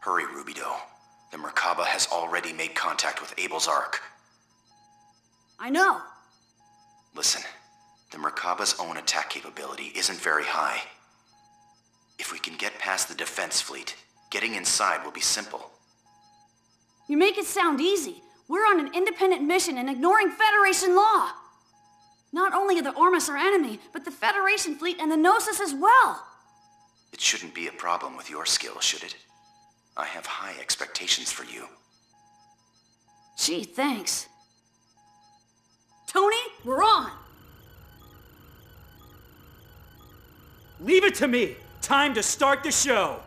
Hurry, Rubedo. The Merkaba has already made contact with Abel's Ark. I know. Listen, the Merkaba's own attack capability isn't very high. If we can get past the defense fleet, getting inside will be simple. You make it sound easy. We're on an independent mission and ignoring Federation law. Not only are the Ormus our enemy, but the Federation fleet and the Gnosis as well. It shouldn't be a problem with your skill, should it? I have high expectations for you. Gee, thanks. Tony, we're on! Leave it to me! Time to start the show!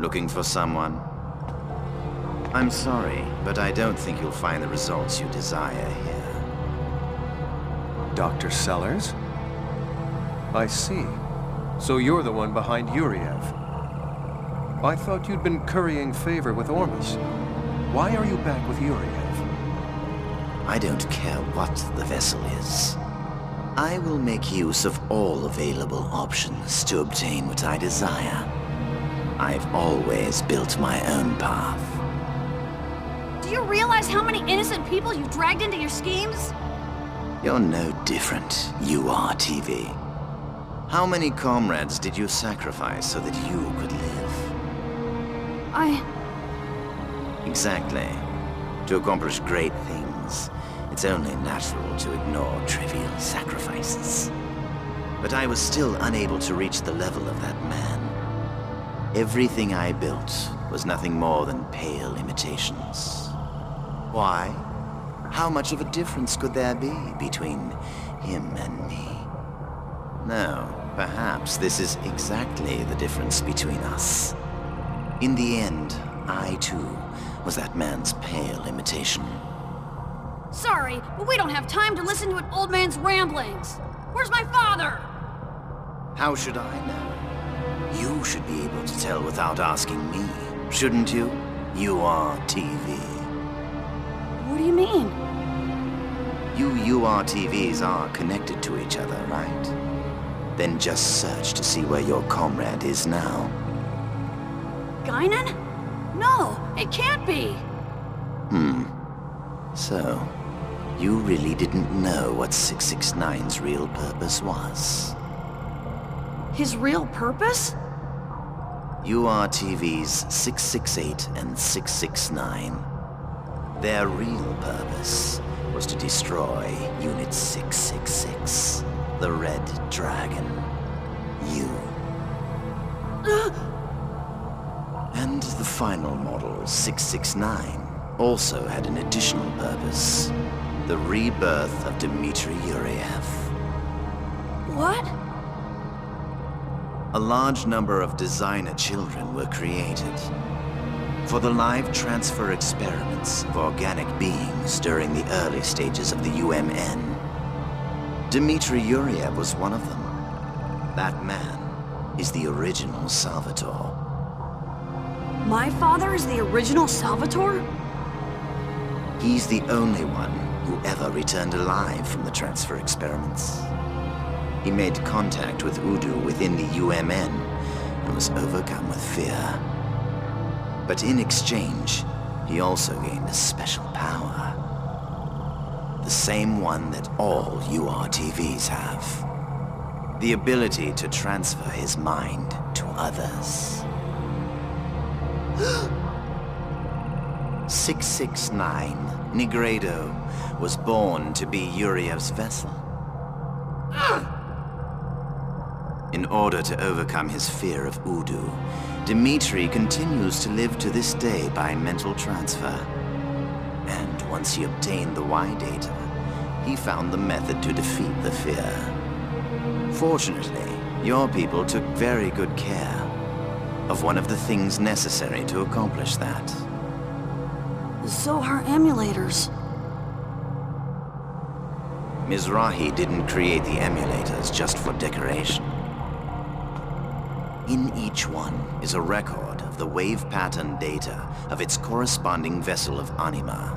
Looking for someone? I'm sorry, but I don't think you'll find the results you desire here. Dr. Sellers? I see. So you're the one behind Yuriev. I thought you'd been currying favor with Ormus. Why are you back with Yuriev? I don't care what the vessel is. I will make use of all available options to obtain what I desire. I've always built my own path. Do you realize how many innocent people you've dragged into your schemes? You're no different, URTV. How many comrades did you sacrifice so that you could live? Exactly. To accomplish great things, it's only natural to ignore trivial sacrifices. But I was still unable to reach the level of that man. Everything I built was nothing more than pale imitations. Why? How much of a difference could there be between him and me? No, perhaps this is exactly the difference between us. In the end, I, too, was that man's pale imitation. Sorry, but we don't have time to listen to an old man's ramblings. Where's my father? How should I know? You should be able to tell without asking me, shouldn't you? You are TV. What do you mean? You URTVs are connected to each other, right? Then just search to see where your comrade is now. Canaan? No, it can't be! So, you really didn't know what 669's real purpose was? His real purpose? URTVs 668 and 669. Their real purpose was to destroy Unit 666, the Red Dragon. And the final model, 669, also had an additional purpose. The rebirth of Dmitri Yuriev. What? A large number of designer children were created for the live transfer experiments of organic beings during the early stages of the U.M.N. Dmitri Yuriev was one of them. That man is the original Salvatore. My father is the original Salvatore? He's the only one who ever returned alive from the transfer experiments. He made contact with U-DO within the U.M.N. and was overcome with fear. But in exchange, he also gained a special power. The same one that all URTVs have. The ability to transfer his mind to others. 669, Nigredo, was born to be Yuriev's vessel. In order to overcome his fear of U-DO, Dmitri continues to live to this day by mental transfer. And once he obtained the Y-Data, he found the method to defeat the fear. Fortunately, your people took very good care of one of the things necessary to accomplish that. The Zohar emulators. Mizrahi didn't create the emulators just for decoration. In each one is a record of the wave pattern data of its corresponding vessel of Anima.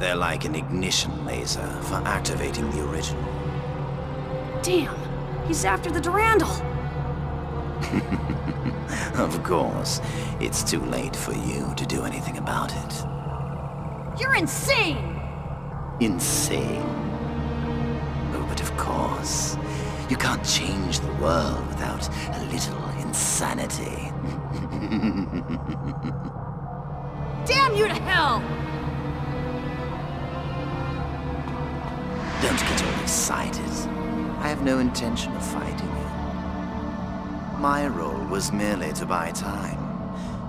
They're like an ignition laser for activating the original. Damn, he's after the Durandal. Of course, it's too late for you to do anything about it. You're insane! Insane? Oh, but of course. You can't change the world without a little insanity. Damn you to hell! Don't get all excited. I have no intention of fighting you. My role was merely to buy time.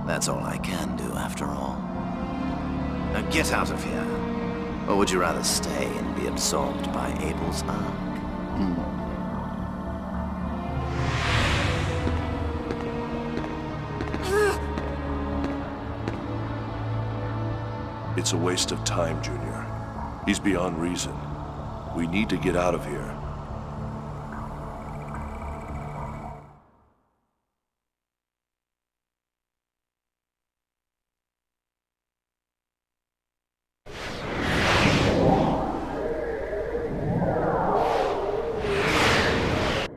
That's all I can do, after all. Now get out of here. Or would you rather stay and be absorbed by Abel's Ark? It's a waste of time, Junior. He's beyond reason. We need to get out of here.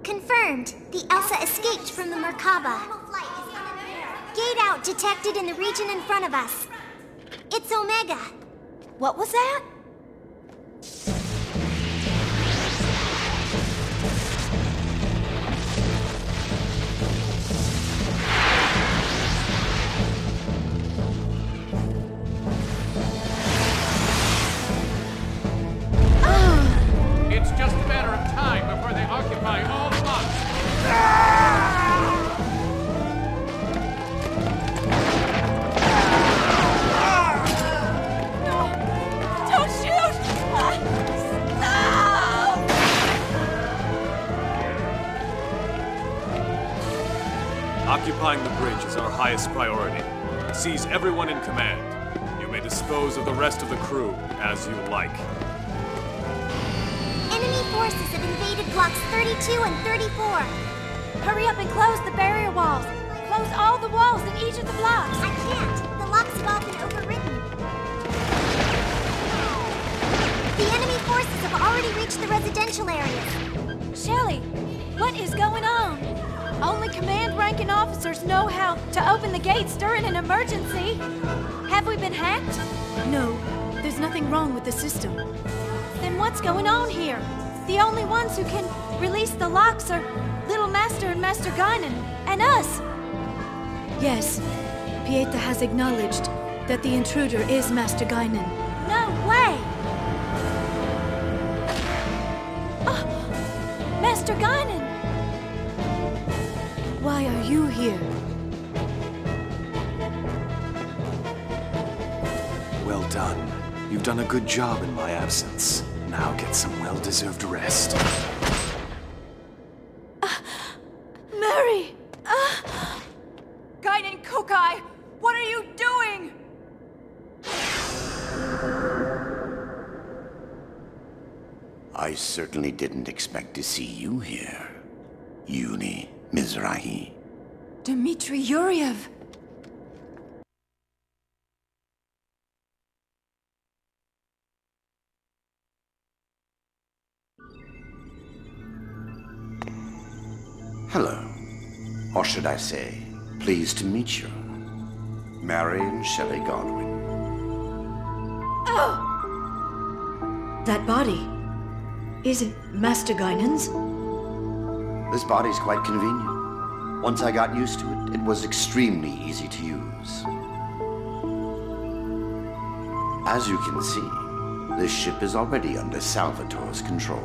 Confirmed. The Elsa escaped from the Merkaba. Gate out detected in the region in front of us. It's Omega. What was that? It's just a matter of time before they occupy all blocks. Occupying the bridge is our highest priority. Seize everyone in command. You may dispose of the rest of the crew as you like. Enemy forces have invaded blocks 32 and 34. Hurry up and close the barrier walls. Close all the walls in each of the blocks. I can't. The locks have all been overridden. The enemy forces have already reached the residential areas. Shelly, what is going on? Only command rank and officers know how to open the gates during an emergency. Have we been hacked? No, there's nothing wrong with the system. Then what's going on here? The only ones who can release the locks are Little Master and Master Guinan, and us. Yes, Pieta has acknowledged that the intruder is Master Guinan. No way! Oh, Master Guinan! Why are you here? Well done. You've done a good job in my absence. Now get some well-deserved rest. Mary! Gaiden Kokai, what are you doing? I certainly didn't expect to see you here, Yuni. Mizrahi. Dmitri Yuriev! Hello. Or should I say, pleased to meet you. Marion Shelley Godwin. Oh! That body. Is it Master Guinan's? This body's quite convenient. Once I got used to it, it was extremely easy to use. As you can see, this ship is already under Salvatore's control.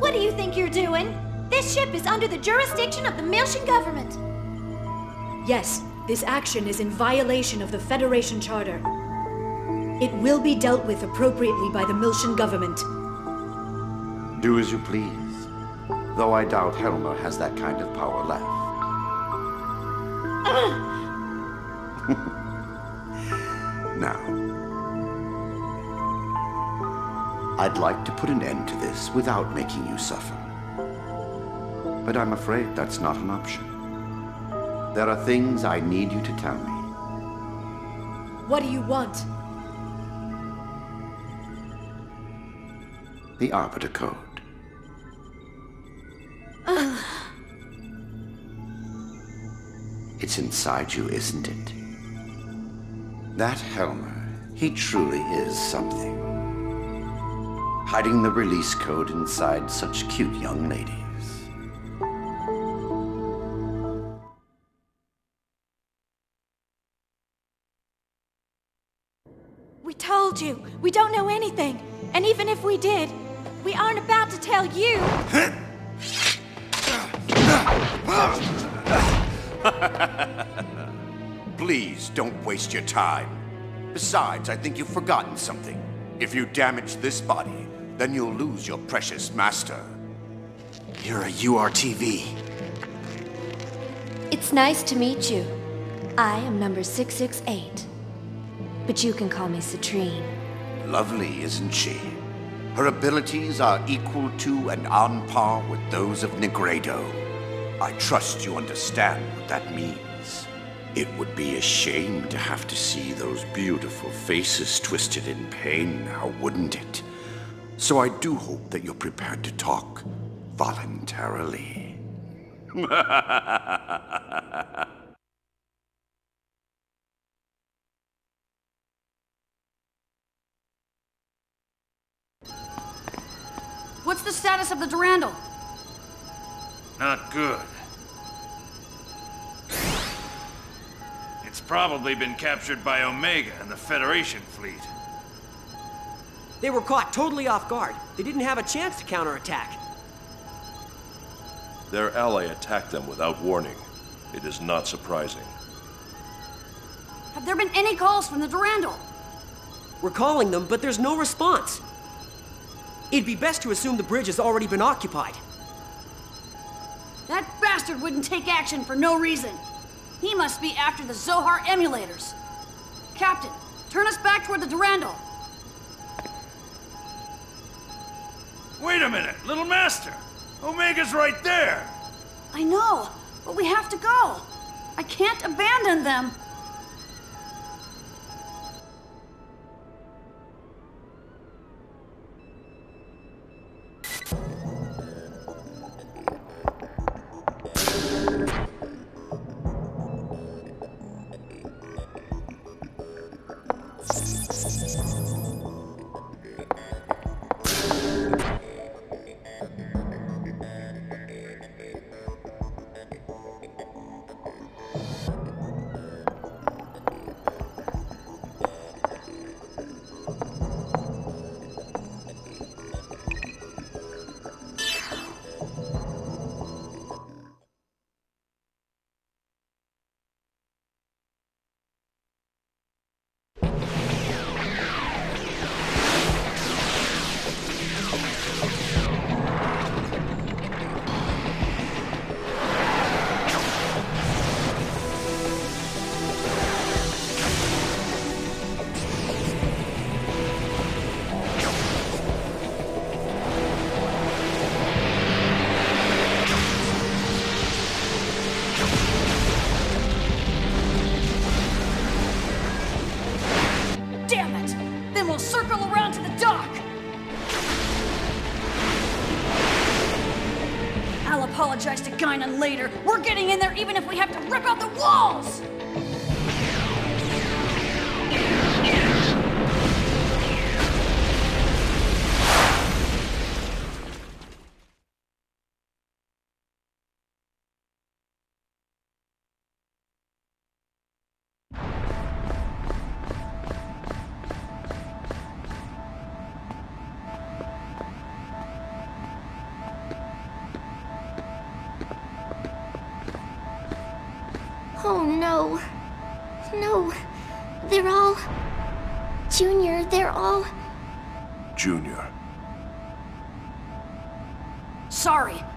What do you think you're doing? This ship is under the jurisdiction of the Milshan government. Yes, this action is in violation of the Federation Charter. It will be dealt with appropriately by the Milshan government. Do as you please. Though I doubt Helmer has that kind of power left. Now, I'd like to put an end to this without making you suffer. But I'm afraid that's not an option. There are things I need you to tell me. What do you want? The Arbiter Code. It's inside you, isn't it? That Helmer, he truly is something. Hiding the release code inside such cute young ladies. We told you, we don't know anything. And even if we did, we aren't about to tell you. Please don't waste your time. Besides, I think you've forgotten something. If you damage this body, then you'll lose your precious master. You're a URTV. It's nice to meet you. I am number 668. but you can call me Citrine. Lovely, isn't she? Her abilities are equal to and on par with those of Nigredo. I trust you understand what that means. It would be a shame to have to see those beautiful faces twisted in pain now, wouldn't it? So I do hope that you're prepared to talk voluntarily. What's the status of the Durandal? Not good. It's probably been captured by Omega and the Federation fleet. They were caught totally off guard. They didn't have a chance to counterattack. Their ally attacked them without warning. It is not surprising. Have there been any calls from the Durandal? We're calling them, but there's no response. It'd be best to assume the bridge has already been occupied. That bastard wouldn't take action for no reason. He must be after the Zohar emulators. Captain, turn us back toward the Durandal. Wait a minute, little master! Omega's right there! I know, but we have to go. I can't abandon them. Later, we're getting in there even if we have to rip out the walls!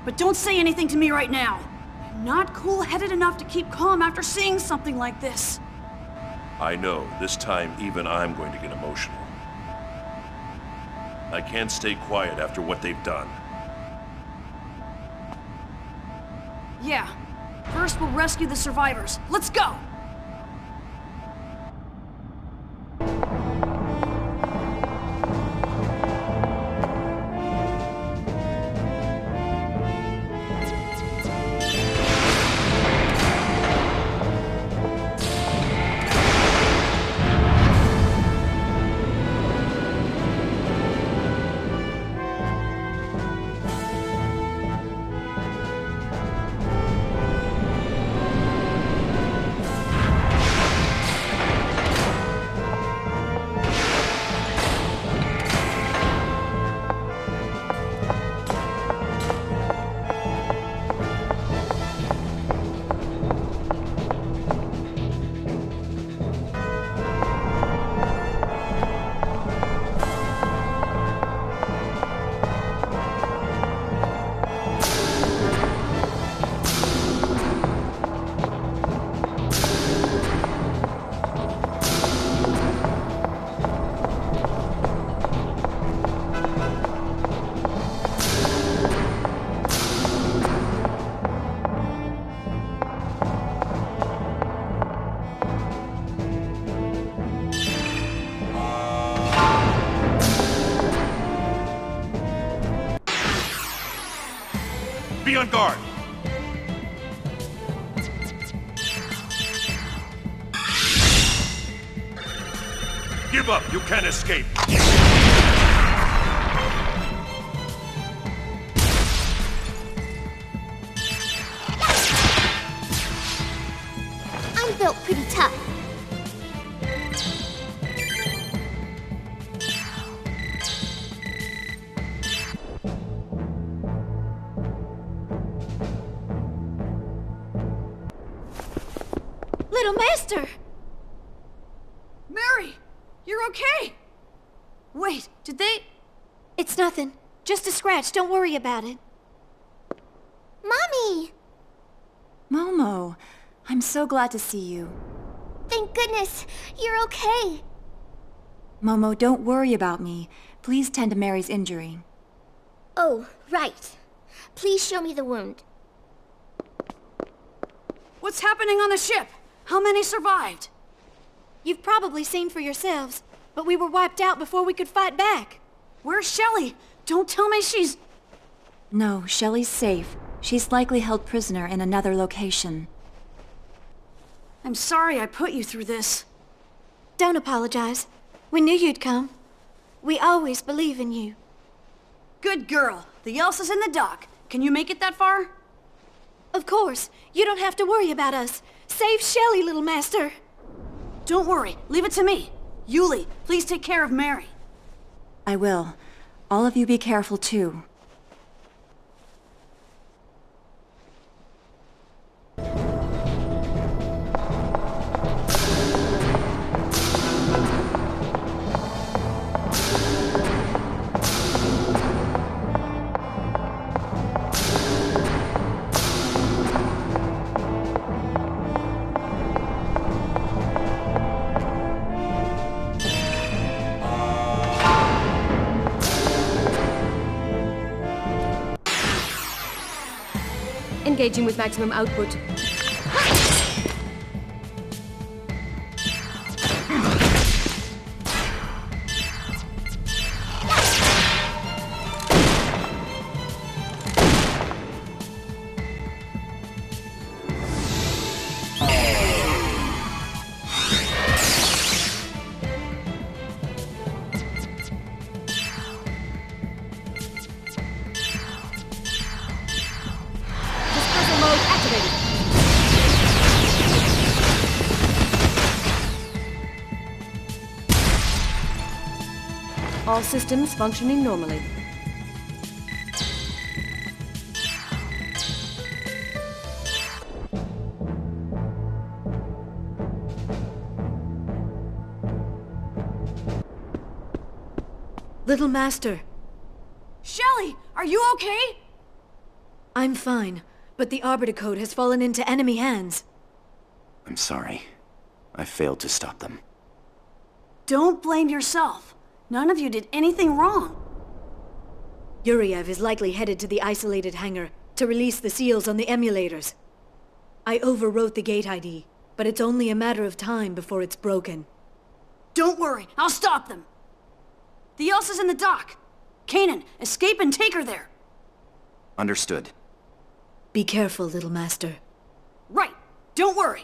But don't say anything to me right now. I'm not cool-headed enough to keep calm after seeing something like this. I know. This time, even I'm going to get emotional. I can't stay quiet after what they've done. Yeah. First, we'll rescue the survivors. Let's go! on guard! Give up! You can't escape! I'm built pretty tough. Just a scratch, don't worry about it. Mommy! Momo, I'm so glad to see you. Thank goodness, you're okay. Momo, don't worry about me. Please tend to Mary's injury. Oh, right. Please show me the wound. What's happening on the ship? How many survived? You've probably seen for yourselves, but we were wiped out before we could fight back. Where's Shelly? Don't tell me she's... No, Shelly's safe. She's likely held prisoner in another location. I'm sorry I put you through this. Don't apologize. We knew you'd come. We always believe in you. Good girl. The Elsa's in the dock. Can you make it that far? Of course. You don't have to worry about us. Save Shelly, little master. Don't worry. Leave it to me. Yuli, please take care of Mary. I will. All of you be careful, too. Engaging with maximum output. All systems functioning normally. Little Master. Shelly, are you okay? I'm fine, but the Arbiter Code has fallen into enemy hands. I'm sorry. I failed to stop them. Don't blame yourself. None of you did anything wrong. Yuriev is likely headed to the isolated hangar to release the seals on the emulators. I overwrote the gate ID, but it's only a matter of time before it's broken. Don't worry, I'll stop them. The Elsa's in the dock. Canaan, escape and take her there. Understood. Be careful, little master. Right, don't worry.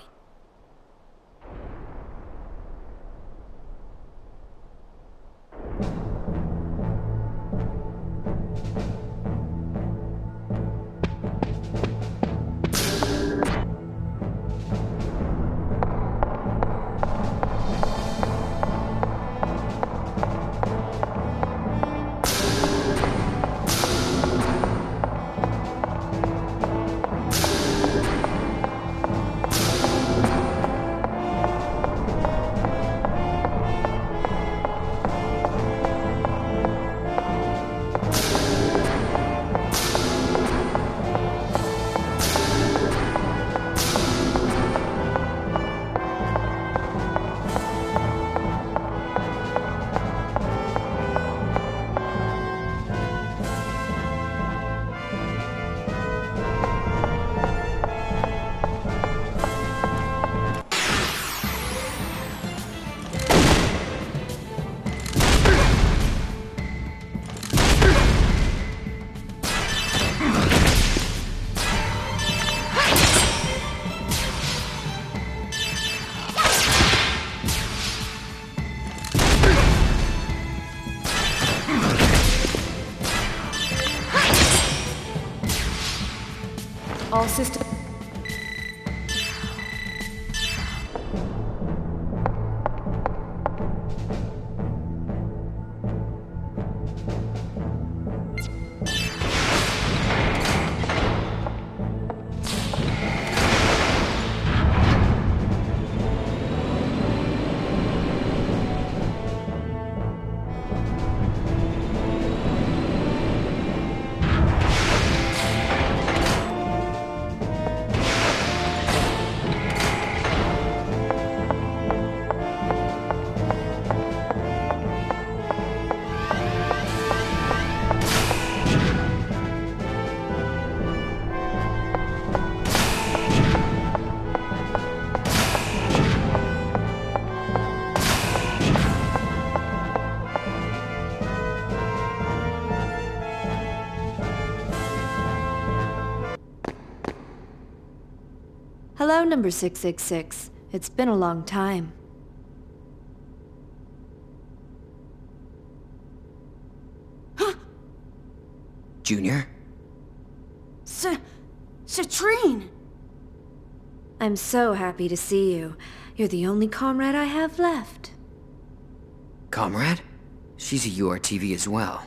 All systems... Hello, number 666. It's been a long time. Huh? Junior? Citrine! I'm so happy to see you. You're the only comrade I have left. Comrade? She's a URTV as well.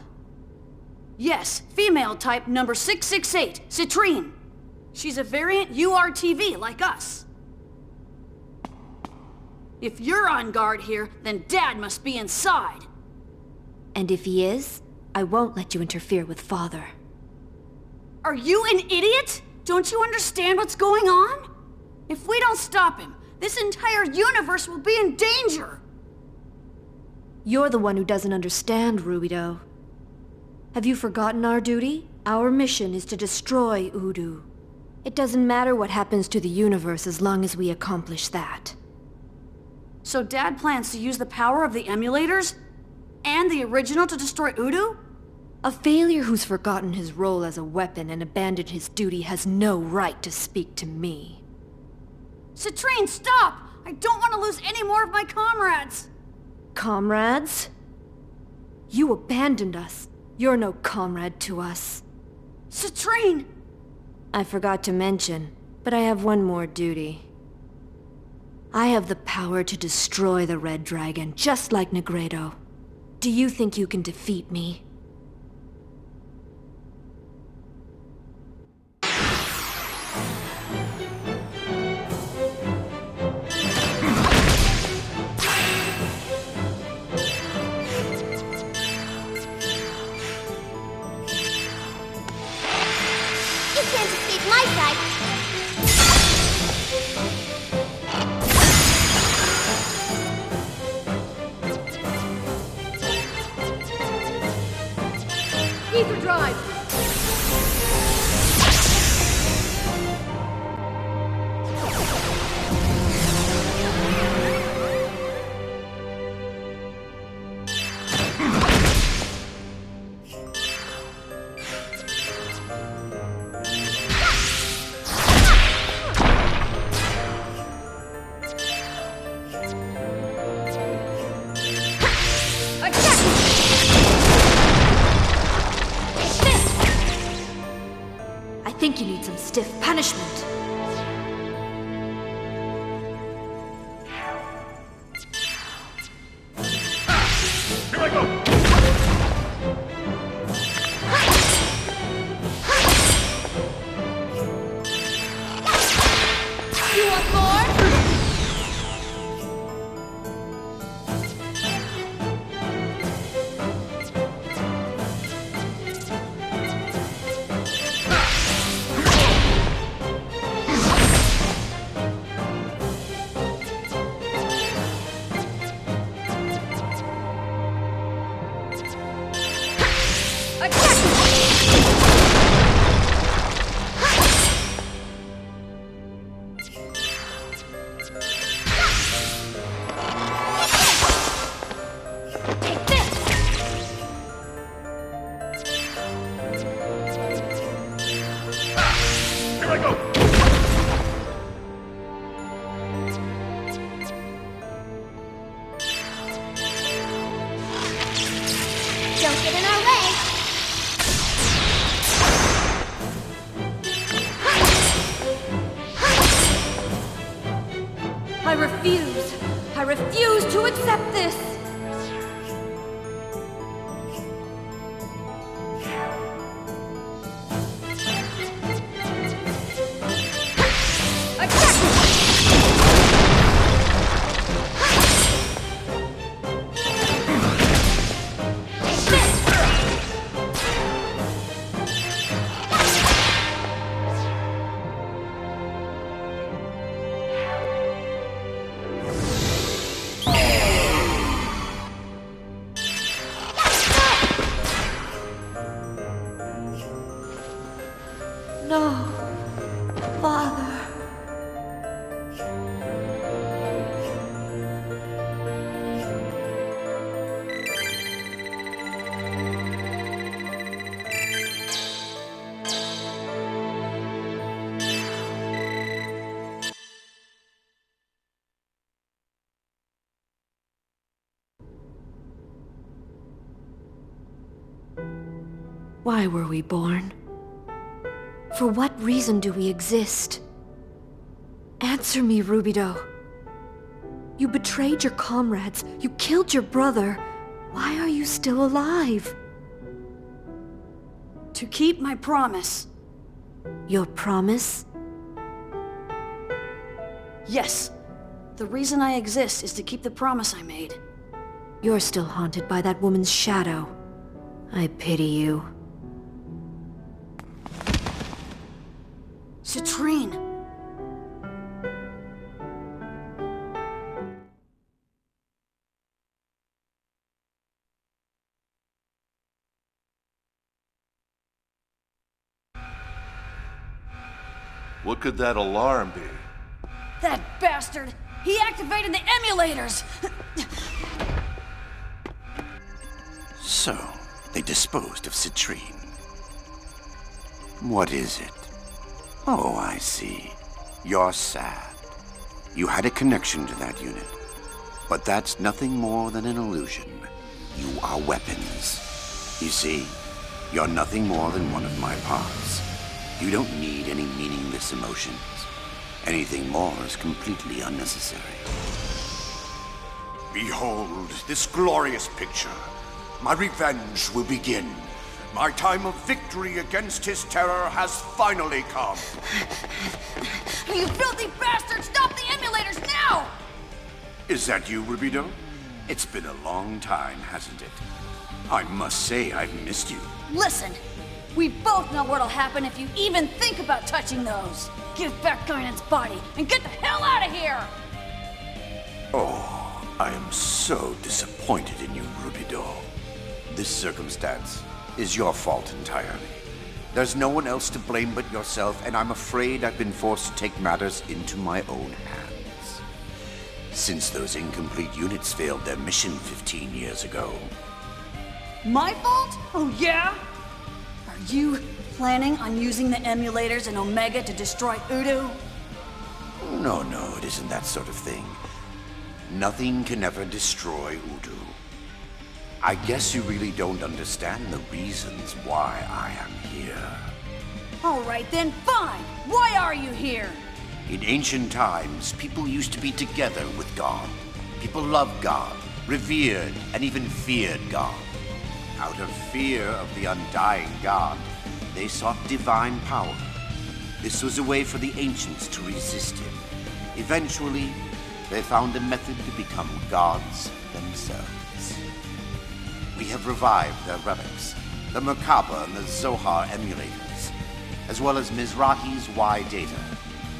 Yes, female type number 668, Citrine. She's a variant URTV like us. If you're on guard here, then Dad must be inside. And if he is, I won't let you interfere with Father. Are you an idiot? Don't you understand what's going on? If we don't stop him, this entire universe will be in danger. You're the one who doesn't understand, Rubedo. Have you forgotten our duty? Our mission is to destroy U-DO. It doesn't matter what happens to the universe as long as we accomplish that. So Dad plans to use the power of the emulators? And the original to destroy U-DO? A failure who's forgotten his role as a weapon and abandoned his duty has no right to speak to me. Citrine, stop! I don't want to lose any more of my comrades! Comrades? You abandoned us. You're no comrade to us. Citrine! I forgot to mention, but I have one more duty. I have the power to destroy the Red Dragon, just like Nigredo. Do you think you can defeat me? I refuse. I refuse to accept this. Why were we born? For what reason do we exist? Answer me, Rubedo. You betrayed your comrades, you killed your brother. Why are you still alive? To keep my promise. Your promise? Yes. The reason I exist is to keep the promise I made. You're still haunted by that woman's shadow. I pity you. Citrine! What could that alarm be? That bastard! He activated the emulators! So, they disposed of Citrine. What is it? Oh, I see. You're sad. You had a connection to that unit. But that's nothing more than an illusion. You are weapons. You see, you're nothing more than one of my parts. You don't need any meaningless emotions. Anything more is completely unnecessary. Behold this glorious picture. My revenge will begin. My time of victory against his terror has finally come. You filthy bastard! Stop the emulators now! Is that you, Rubedo? It's been a long time, hasn't it? I must say I've missed you. Listen, we both know what'll happen if you even think about touching those. Give back Canaan's body and get the hell out of here! Oh, I am so disappointed in you, Rubedo. This circumstance is your fault entirely. There's no one else to blame but yourself, and I'm afraid I've been forced to take matters into my own hands. Since those incomplete units failed their mission 15 years ago. My fault? Oh yeah? Are you planning on using the emulators in Omega to destroy U-DO? No, no, it isn't that sort of thing. Nothing can ever destroy U-DO. I guess you really don't understand the reasons why I am here. All right then, fine! Why are you here? In ancient times, people used to be together with God. People loved God, revered, and even feared God. Out of fear of the undying God, they sought divine power. This was a way for the ancients to resist him. Eventually, they found a method to become gods themselves. We have revived their relics, the Merkaba and the Zohar emulators, as well as Mizrahi's Y-Data,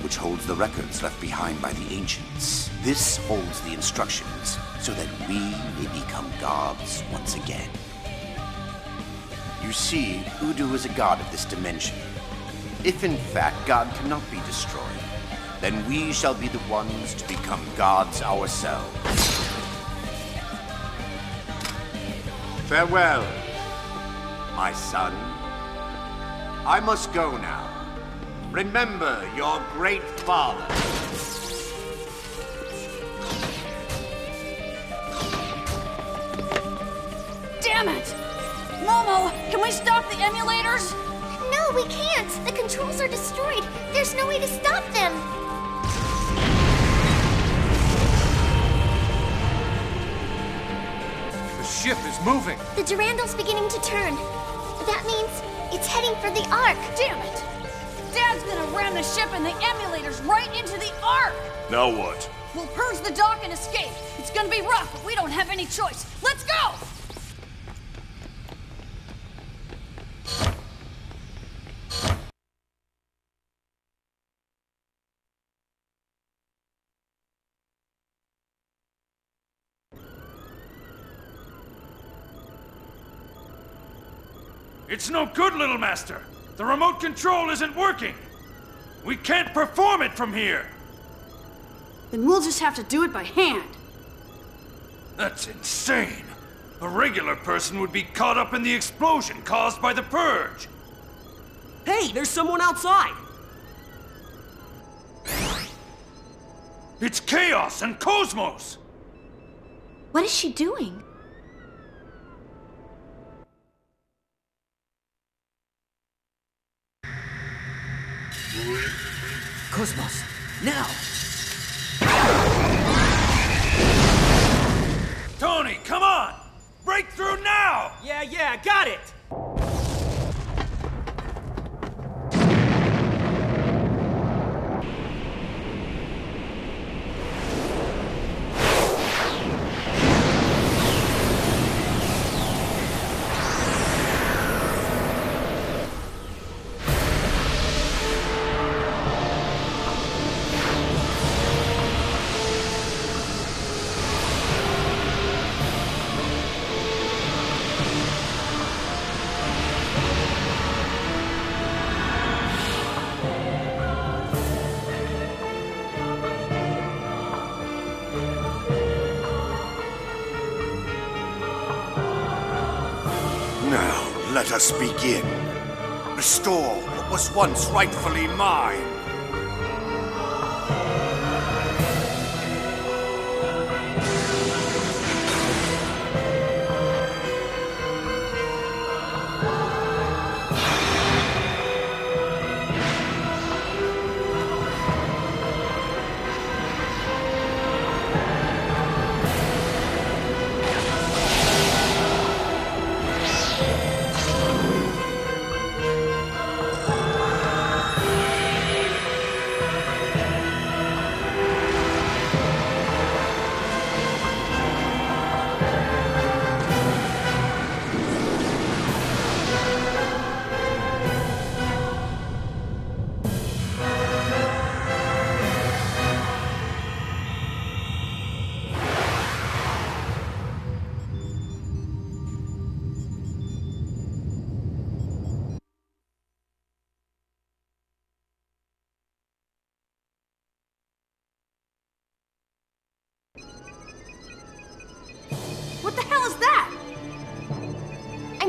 which holds the records left behind by the ancients. This holds the instructions so that we may become gods once again. You see, U-DO is a god of this dimension. If in fact God cannot be destroyed, then we shall be the ones to become gods ourselves. Farewell, my son. I must go now. Remember your great father. Damn it! Momo, can we stop the emulators? No, we can't. The controls are destroyed. There's no way to stop them. ship is moving. The Durandal's beginning to turn. That means it's heading for the Ark. Damn it! Dad's gonna ram the ship and the emulators right into the Ark! Now what? We'll purge the dock and escape. It's gonna be rough, but we don't have any choice. Let's go! It's no good, little master. The remote control isn't working. We can't perform it from here. Then we'll just have to do it by hand. That's insane. A regular person would be caught up in the explosion caused by the purge. Hey, there's someone outside. It's Chaos and Cosmos. What is she doing? Cosmos, now! Tony, come on! Break through now! Yeah, got it! Let us begin. Restore what was once rightfully mine.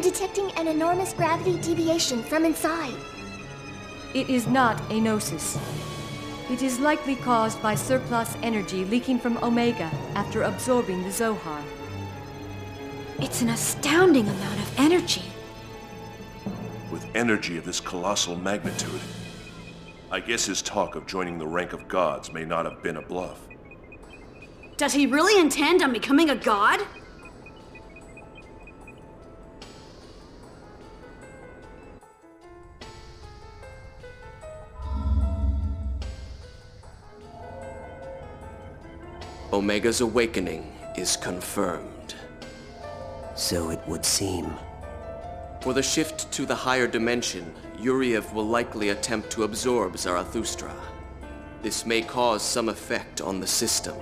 Detecting an enormous gravity deviation from inside. It is not a Gnosis. It is likely caused by surplus energy leaking from Omega after absorbing the Zohar. It's an astounding amount of energy. With energy of this colossal magnitude, I guess his talk of joining the rank of gods may not have been a bluff. Does he really intend on becoming a god? Omega's awakening is confirmed. So it would seem. For the shift to the higher dimension, Yuriev will likely attempt to absorb Zarathustra. This may cause some effect on the system.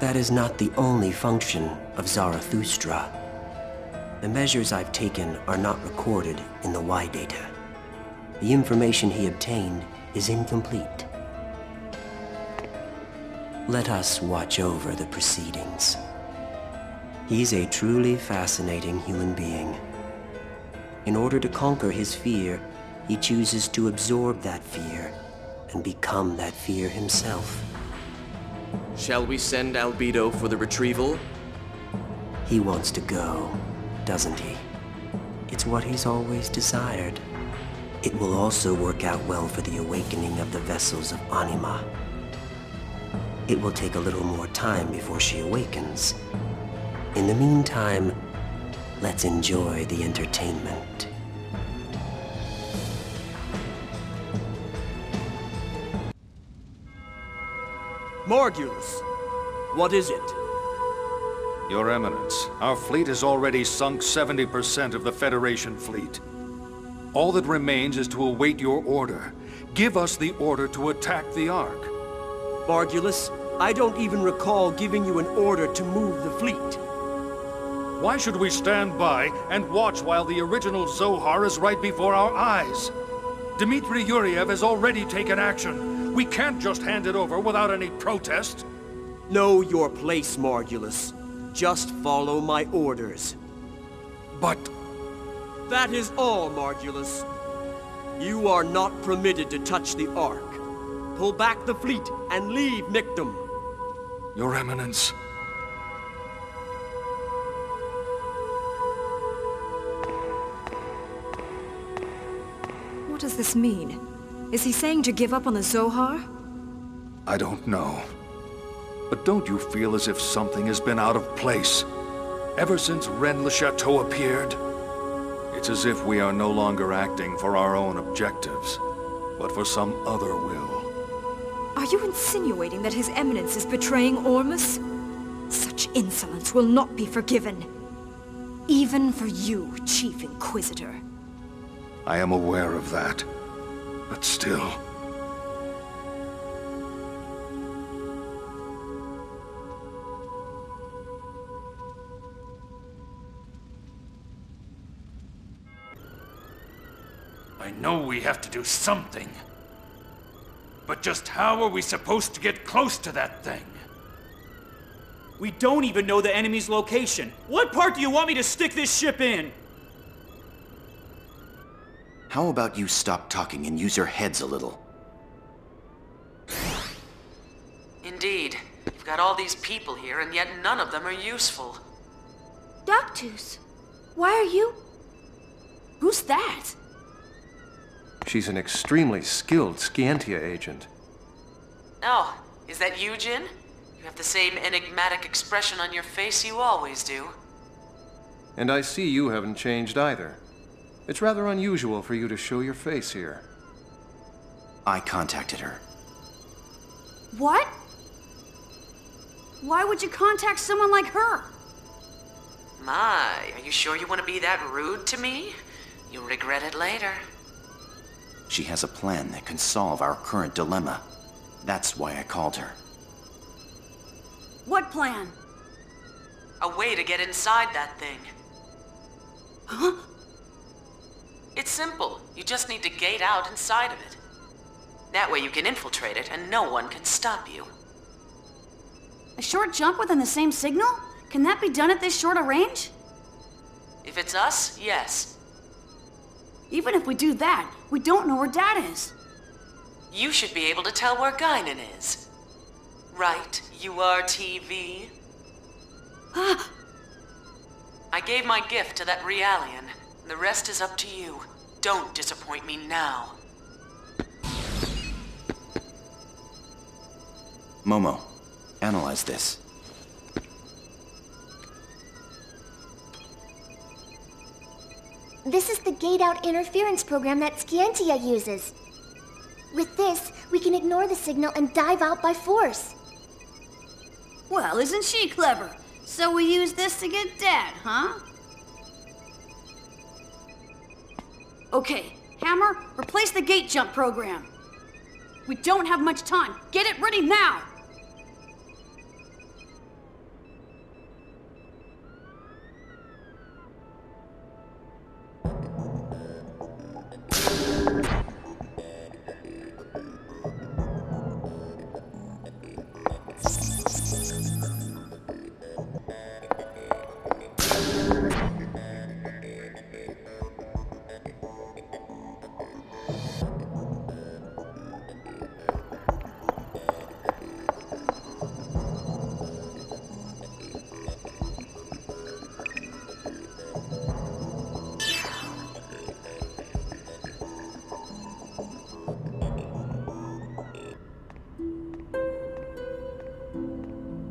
That is not the only function of Zarathustra. The measures I've taken are not recorded in the Y-Data. The information he obtained is incomplete. Let us watch over the proceedings. He's a truly fascinating human being. In order to conquer his fear, he chooses to absorb that fear and become that fear himself. Shall we send Albedo for the retrieval? He wants to go, doesn't he? It's what he's always desired. It will also work out well for the awakening of the vessels of Anima. It will take a little more time before she awakens. In the meantime, let's enjoy the entertainment. Morgus, what is it? Your Eminence, our fleet has already sunk 70% of the Federation fleet. All that remains is to await your order. Give us the order to attack the Ark. Margulis, I don't even recall giving you an order to move the fleet. Why should we stand by and watch while the original Zohar is right before our eyes? Dmitri Yuriev has already taken action. We can't just hand it over without any protest. Know your place, Margulis. Just follow my orders. But... that is all, Margulis. You are not permitted to touch the Ark. Pull back the fleet and leave Nictum. Your Eminence. What does this mean? Is he saying to give up on the Zohar? I don't know. But don't you feel as if something has been out of place? Ever since Ren Le Chateau appeared? It's as if we are no longer acting for our own objectives, but for some other will. Are you insinuating that His Eminence is betraying Ormus? Such insolence will not be forgiven. Even for you, Chief Inquisitor. I am aware of that, but still... I know we have to do something. But just how are we supposed to get close to that thing? We don't even know the enemy's location. What part do you want me to stick this ship in? How about you stop talking and use your heads a little? Indeed. You've got all these people here, and yet none of them are useful. Doctus, why are you... Who's that? She's an extremely skilled Scientia agent. Oh, is that you, Jin? You have the same enigmatic expression on your face you always do. And I see you haven't changed either. It's rather unusual for you to show your face here. I contacted her. What? Why would you contact someone like her? My, are you sure you want to be that rude to me? You'll regret it later. She has a plan that can solve our current dilemma. That's why I called her. What plan? A way to get inside that thing. Huh? It's simple. You just need to gate out inside of it. That way you can infiltrate it and no one can stop you. A short jump within the same signal? Can that be done at this short a range? If it's us, yes. Even if we do that, we don't know where Dad is. You should be able to tell where Guinan is. Right, URTV? Ah! I gave my gift to that Realian. The rest is up to you. Don't disappoint me now. Momo, analyze this. This is the gate-out interference program that Scientia uses. With this, we can ignore the signal and dive out by force. Well, isn't she clever? So we use this to get Dad, huh? Okay, Hammer, replace the gate jump program. We don't have much time. Get it ready now!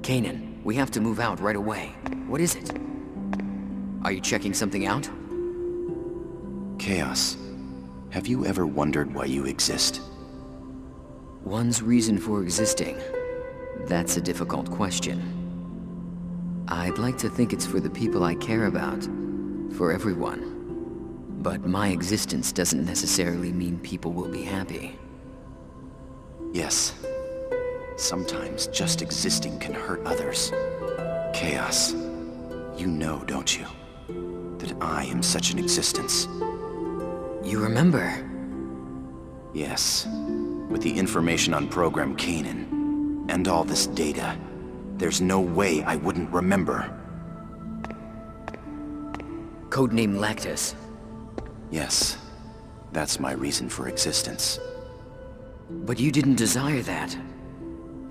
Canaan, we have to move out right away. What is it? Are you checking something out? Chaos. Have you ever wondered why you exist? One's reason for existing. That's a difficult question. I'd like to think it's for the people I care about. For everyone. But my existence doesn't necessarily mean people will be happy. Yes. Sometimes just existing can hurt others. Chaos. You know, don't you? That I am such an existence. You remember? Yes. With the information on Program Canaan, and all this data, there's no way I wouldn't remember. Codename Lactus. Yes. That's my reason for existence. But you didn't desire that.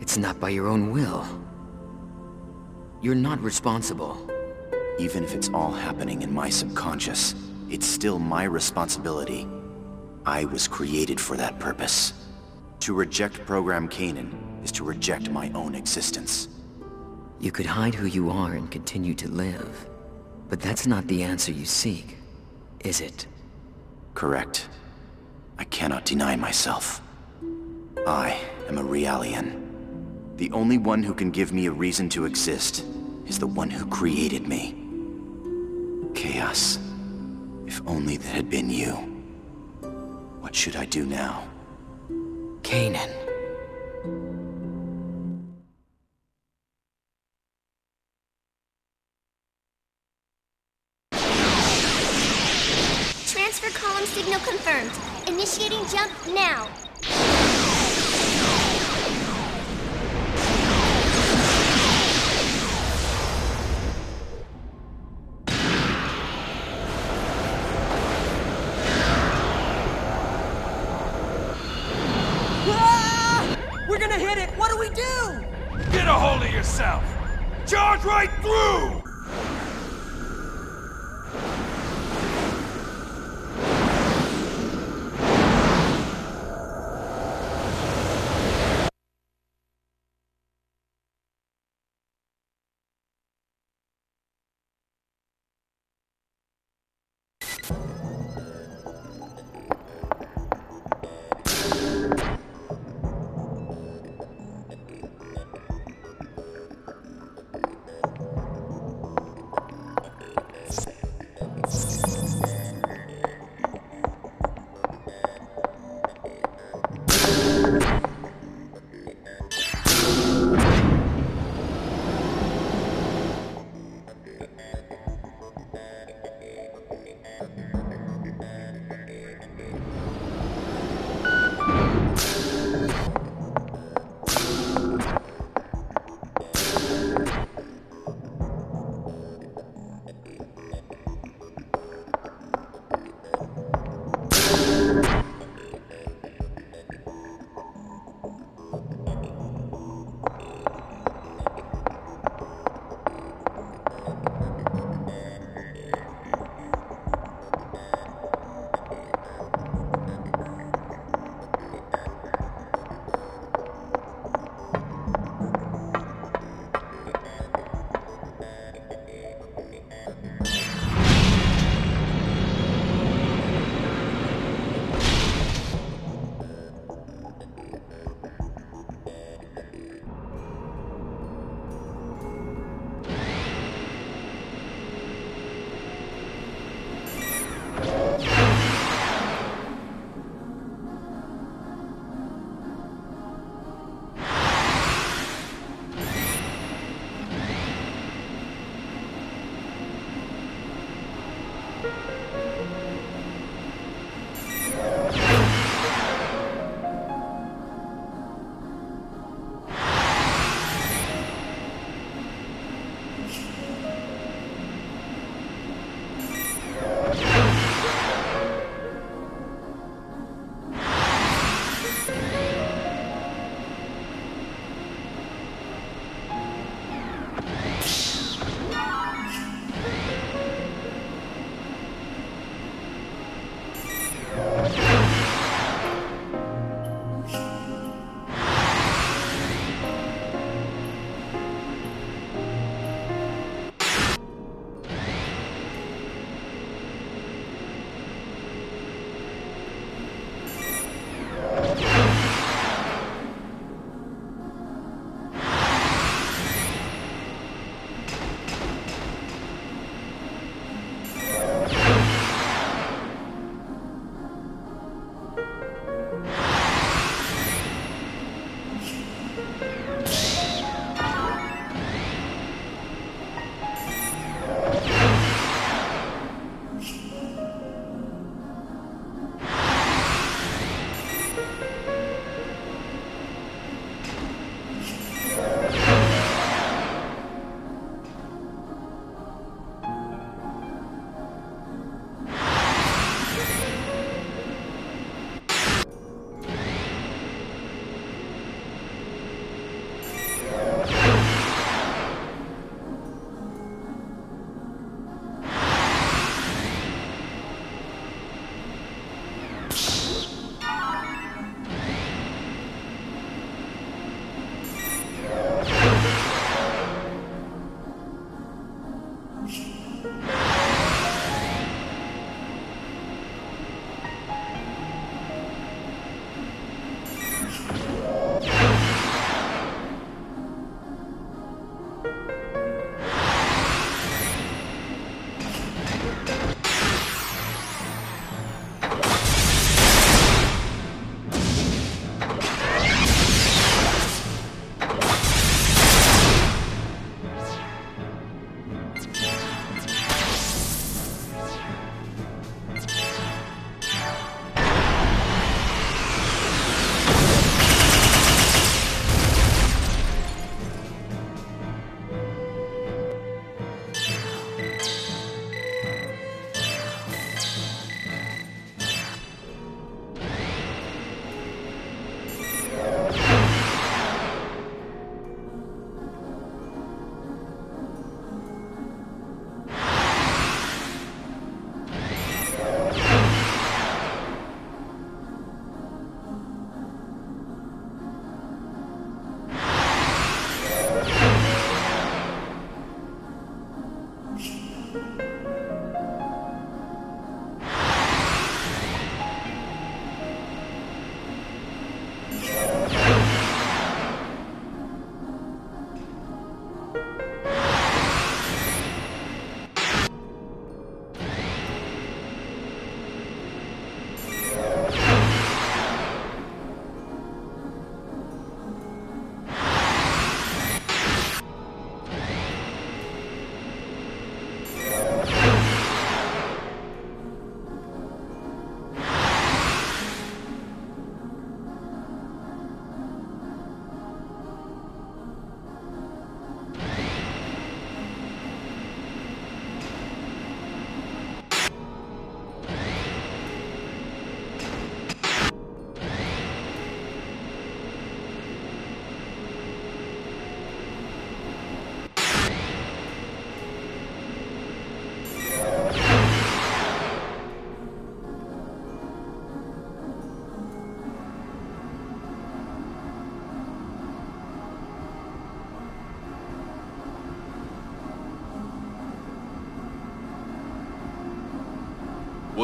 It's not by your own will. You're not responsible. Even if it's all happening in my subconscious, it's still my responsibility. I was created for that purpose. To reject Program Canaan is to reject my own existence. You could hide who you are and continue to live, but that's not the answer you seek, is it? Correct. I cannot deny myself. I am a Realian. The only one who can give me a reason to exist is the one who created me. Chaos. If only that had been you. What should I do now? Canaan. Transfer column signal confirmed. Initiating jump now. Charge right through!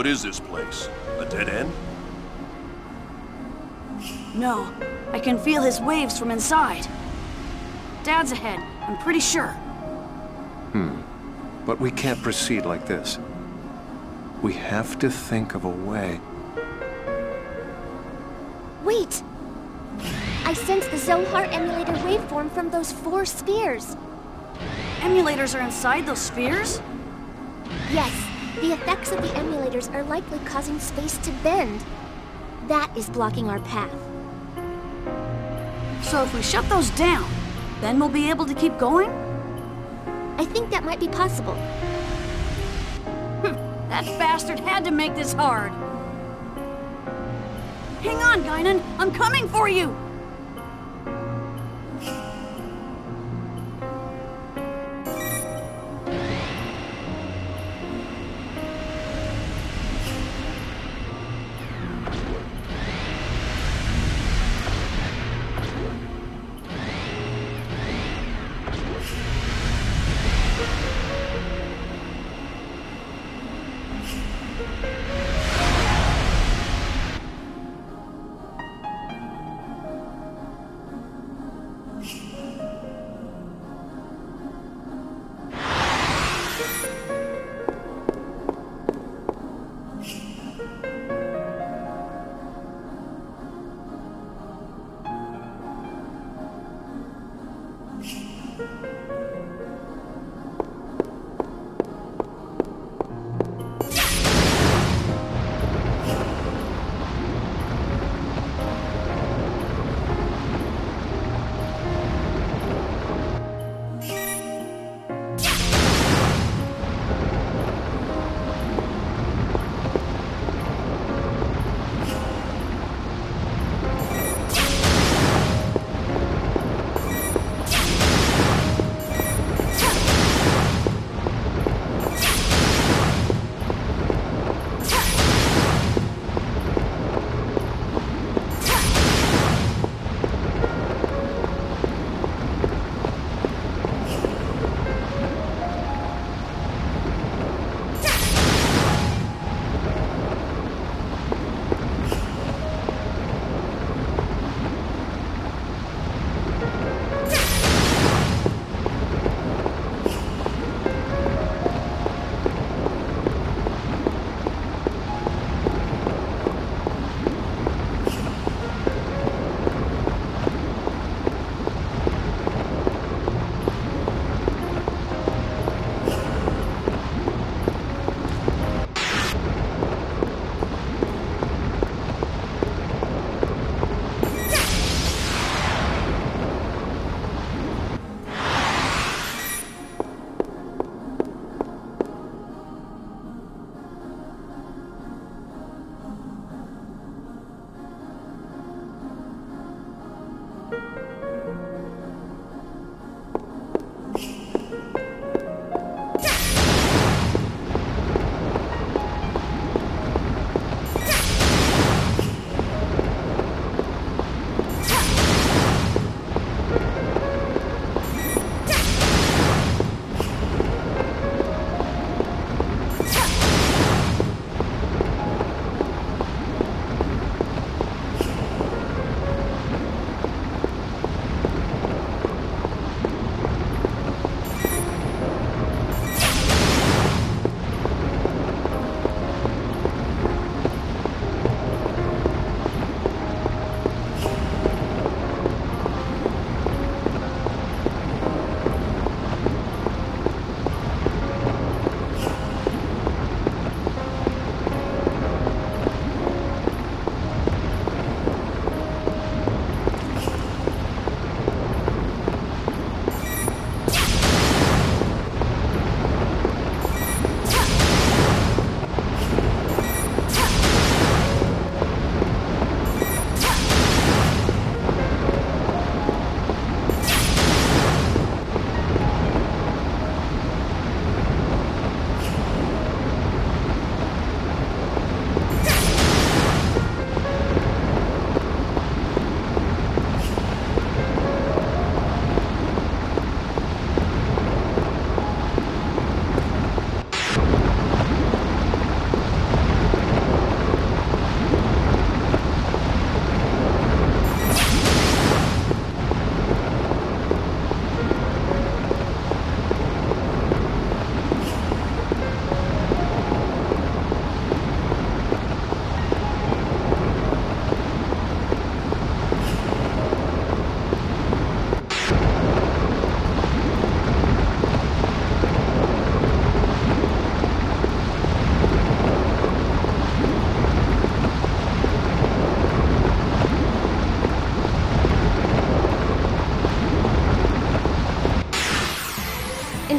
What is this place? A dead end? No. I can feel his waves from inside. Dad's ahead, I'm pretty sure. But we can't proceed like this. We have to think of a way. Wait! I sense the Zohar emulator waveform from those four spheres. Emulators are inside those spheres? Yes. The effects of the emulators are likely causing space to bend. That is blocking our path. So if we shut those down, then we'll be able to keep going? I think that might be possible. That bastard had to make this hard. Hang on, Guinan! I'm coming for you!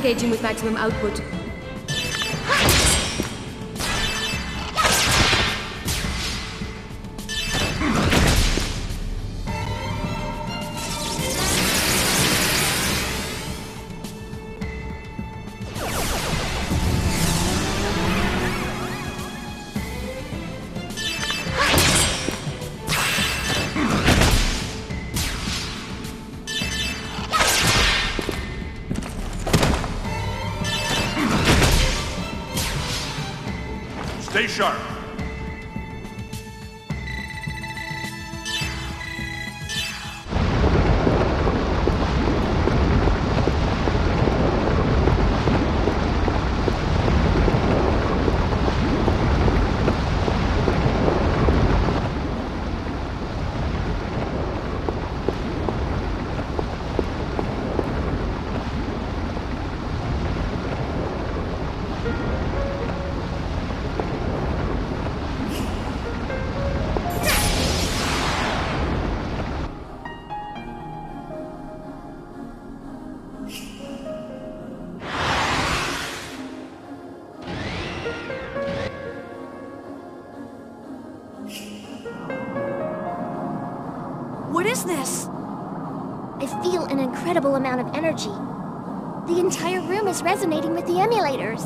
engaging with maximum output. Sharp. Amount of energy. The entire room is resonating with the emulators.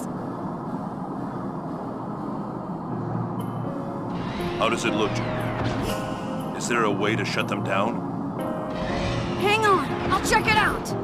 How does it look, Junior? Is there a way to shut them down? Hang on, I'll check it out.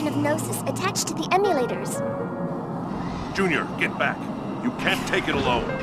Of Gnosis attached to the emulators. Junior, get back. You can't take it alone.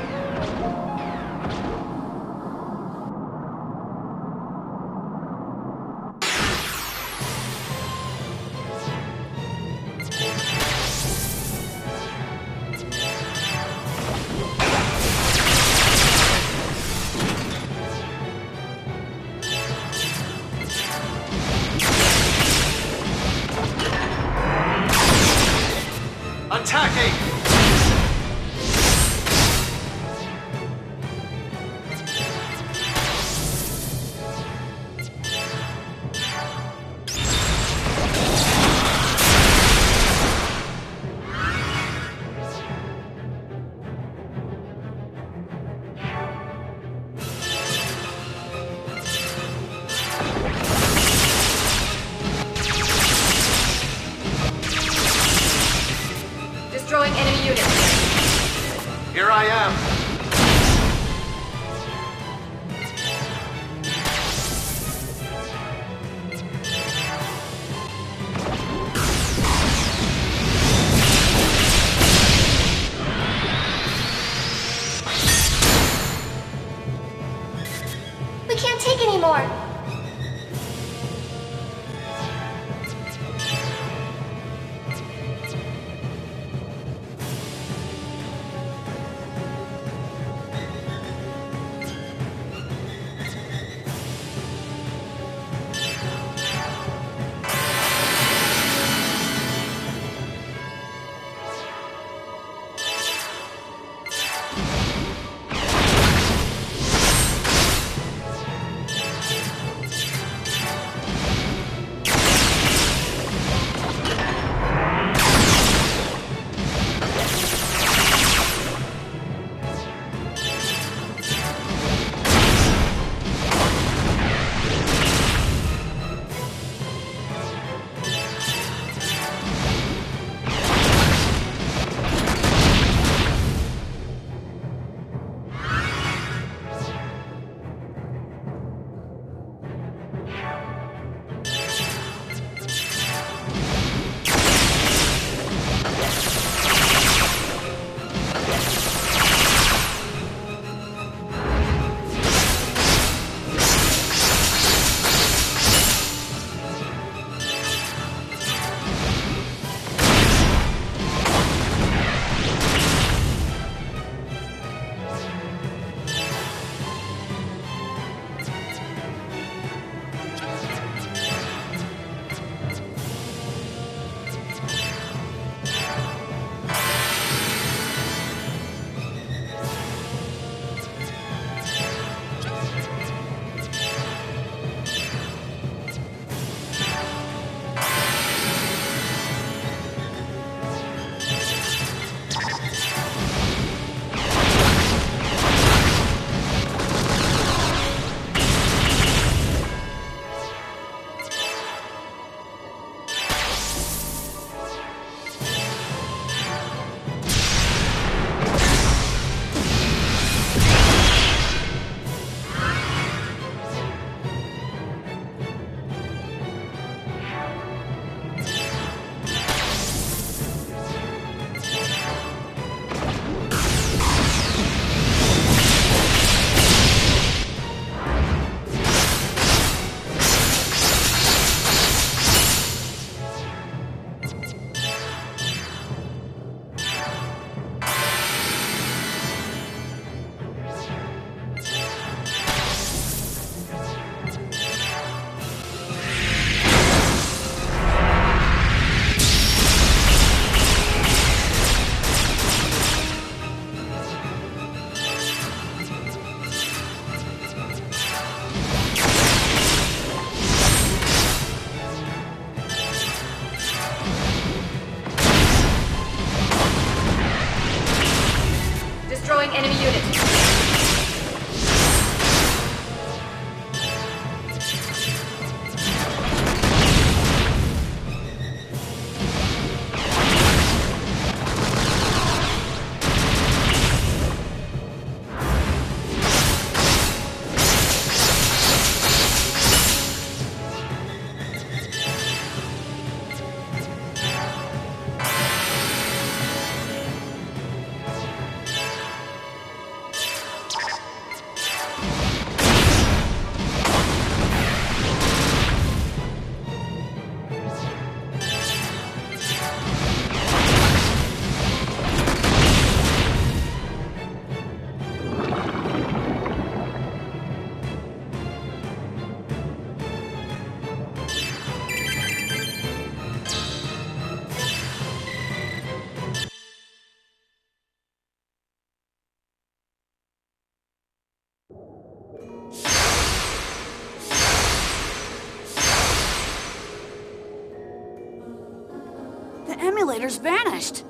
emulators vanished.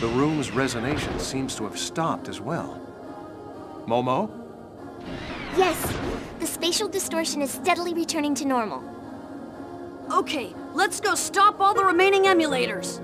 The room's resonation seems to have stopped as well. Momo? Yes, the spatial distortion is steadily returning to normal. Okay, let's go stop all the remaining emulators.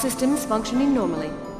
Systems functioning normally.